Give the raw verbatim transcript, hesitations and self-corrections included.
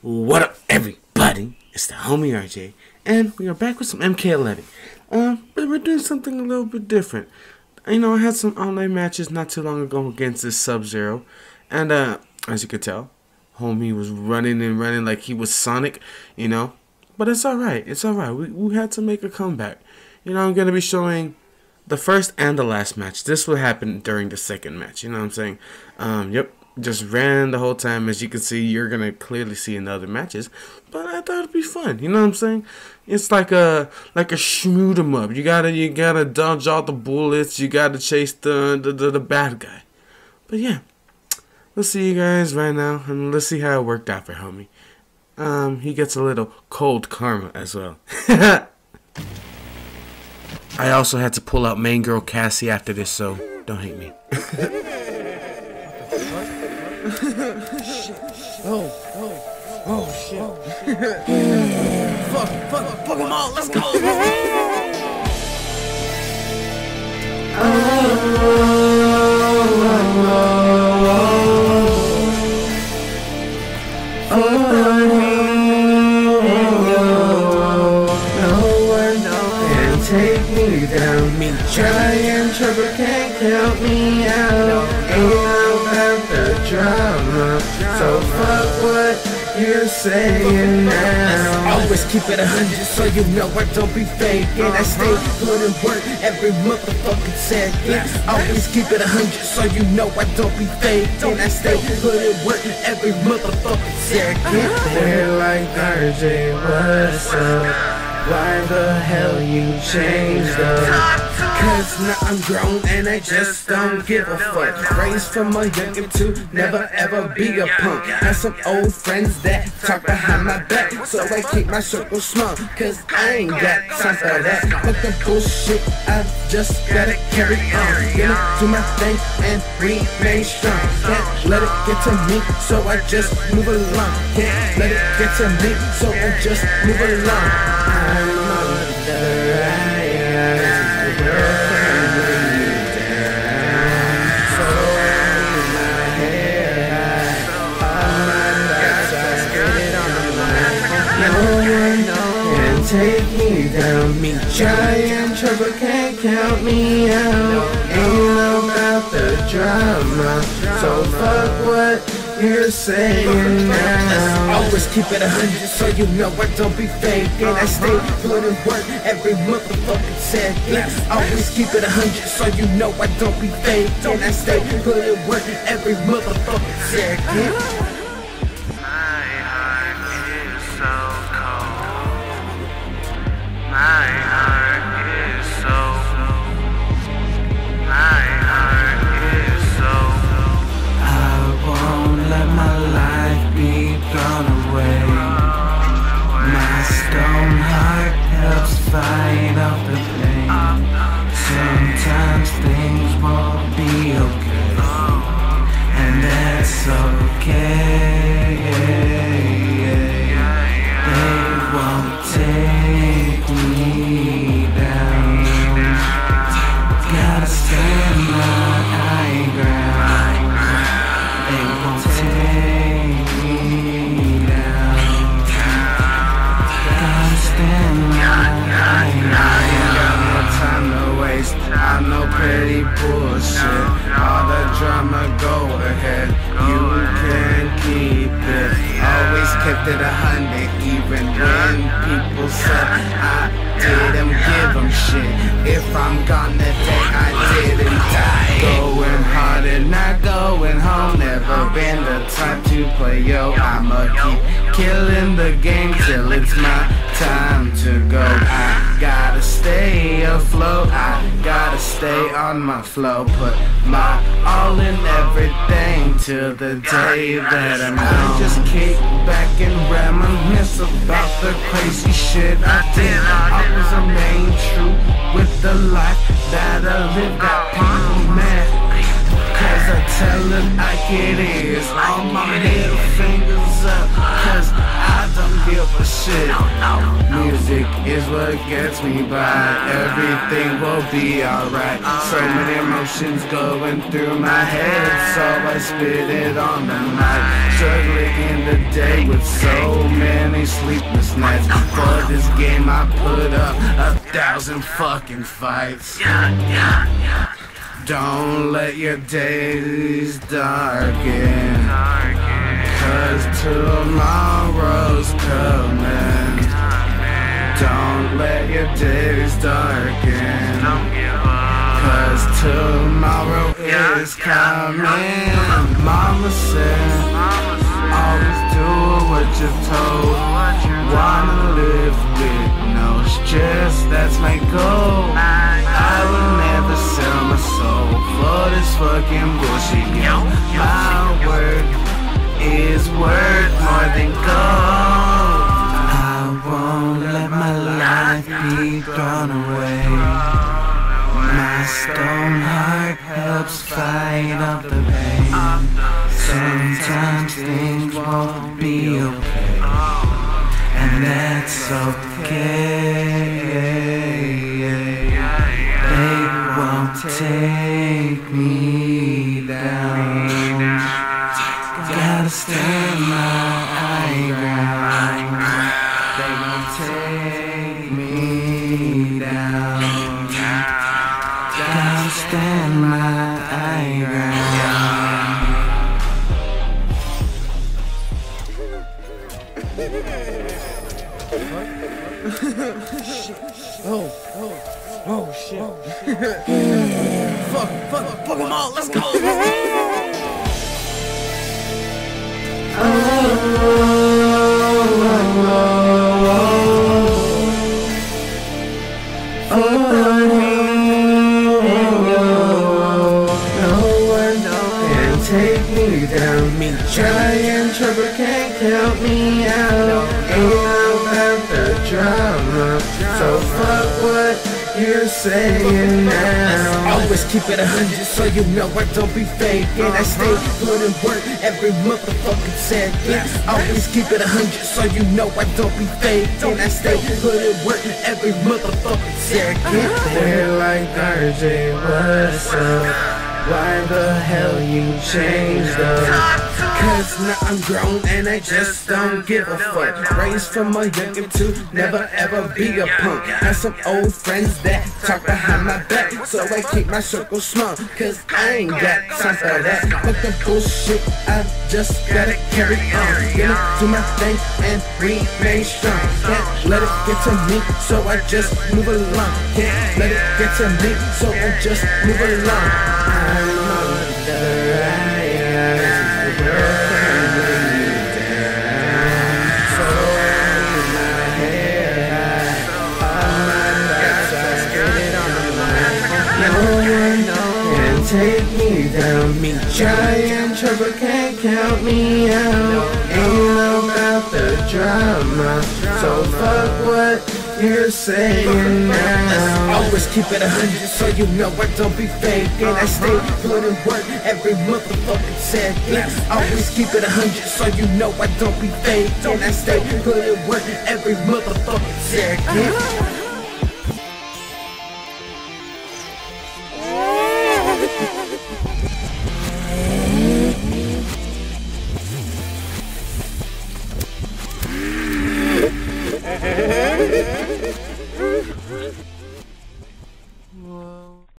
What up, everybody? It's the homie R J, and we are back with some M K eleven. Um, uh, but we're doing something a little bit different. You know, I had some online matches not too long ago against this Sub-Zero, and uh, as you could tell, homie was running and running like he was Sonic, you know. But it's all right. It's all right. We we had to make a comeback. You know, I'm gonna be showing the first and the last match. This will happen during the second match. You know what I'm saying? Um, yep. Just ran the whole time. As you can see, you're gonna clearly see in the other matches, but I thought it'd be fun. You know what I'm saying? It's like a like a shoot 'em up. You gotta you gotta dodge all the bullets. You gotta chase the the, the the bad guy. But yeah, let's see you guys right now, and let's see how it worked out for homie. Um, he gets a little cold karma as well. I also had to pull out main girl Cassie after this, so don't hate me. Oh, oh, oh, shit. Oh, shit. fuck, fuck, fuck them all, let's go! Oh, oh, oh, oh, oh, no one take me down. Me try and trouble can't help me out. Drama. So fuck what you're saying now. I always keep it a hundred, so you know I don't be faking. I stay putting work every motherfucking second. Always keep it a hundred, so you know I don't be faking. I stay putting work every motherfucking second. They're like R J, what's up? Why the hell you changed up? Cause now I'm grown and I just don't give a fuck. Raised from a youngin' to never ever be a punk. Have some old friends that talk behind my back, so I keep my circle small, cause I ain't got time for that. Fuck the bullshit, I just gotta carry on. Gonna do my thing and remain strong. Can't let it get to me, so I just move along. Can't let it get to me, so I just move along. I'm on the ride. Take me down, me giant trouble can't count me out. Ain't about the drama, so fuck what you're saying now. Always keep it a hundred, so you know I don't be faking. I stay putting work every motherfucking second. Always keep it a hundred, so you know I don't be faking. I stay putting work every motherfucking second. Pretty bullshit, all the drama, go ahead, you can keep it. Always kept it a hundred, even when people said I didn't give them shit. If I'm gone today, I didn't die. Going hard and not going home, never been the type to play, yo, I'ma keep killing the game till it's my time to go. I gotta stay afloat, I gotta stay on my flow, put my all in everything till the day that I'm gone. I just kick back and reminisce about the crazy shit I did. I was a main true with the life that I lived, got people mad, cause I tell it like it is. All my middle fingers up, cause I don't give a shit. shit. Music is what gets me by. Everything will be alright. So many emotions going through my head, so I spit it on the night. Struggling in the day with so many sleepless nights. For this game I put up a thousand fucking fights. Don't let your days darken, cause tomorrow's coming. Don't let your days darken, cause tomorrow is coming. Mama said, always do what you're told. Wanna live with no stress, that's my goal. I will never sell my soul for this fucking bullshit. My word is worth more than gold. I won't let my life be thrown away. My stone heart helps fight off the pain. Sometimes things won't be okay, and that's okay. They won't take me down. Gotta stand my ground. They won't take me down. Gotta stand my ground. Oh, oh, oh shit. Fuck, fuck, fuck them all, let's go. Oh, oh, oh, oh, oh, no one can take me down. Me try and trouble can't help me out. Ain't about the drama, so fuck what you're saying now. Always keep it a hundred, so you know I don't be faking. I stay putting work every motherfucking second. Always keep it a hundred, so you know I don't be faking. I stay putting work every motherfucking second. They're like R J, what's up? Why the hell you changed up? Cause now I'm grown and I just don't give a fuck. Raised from a youngin' to never ever be a punk. Have some old friends that talk behind my back, so I keep my circle small, cause I ain't got time for that. Fuck the bullshit, I just gotta carry on. Gonna do my thing and remain strong. Can't let it get to me, so I just move along. Can't let it get to me, so I just move along. I'm on the rise, we're coming down. So in my head, all my thoughts are scared on the line. No one can take me down. Me giant trouble can't count me out. Ain't about the drama, so fuck what you're saying now. Always keep it a hundred, so you know I don't be faking. I stay putting work every motherfucking second. Always keep it a hundred, so you know I don't be faking. I stay putting work every motherfucking second.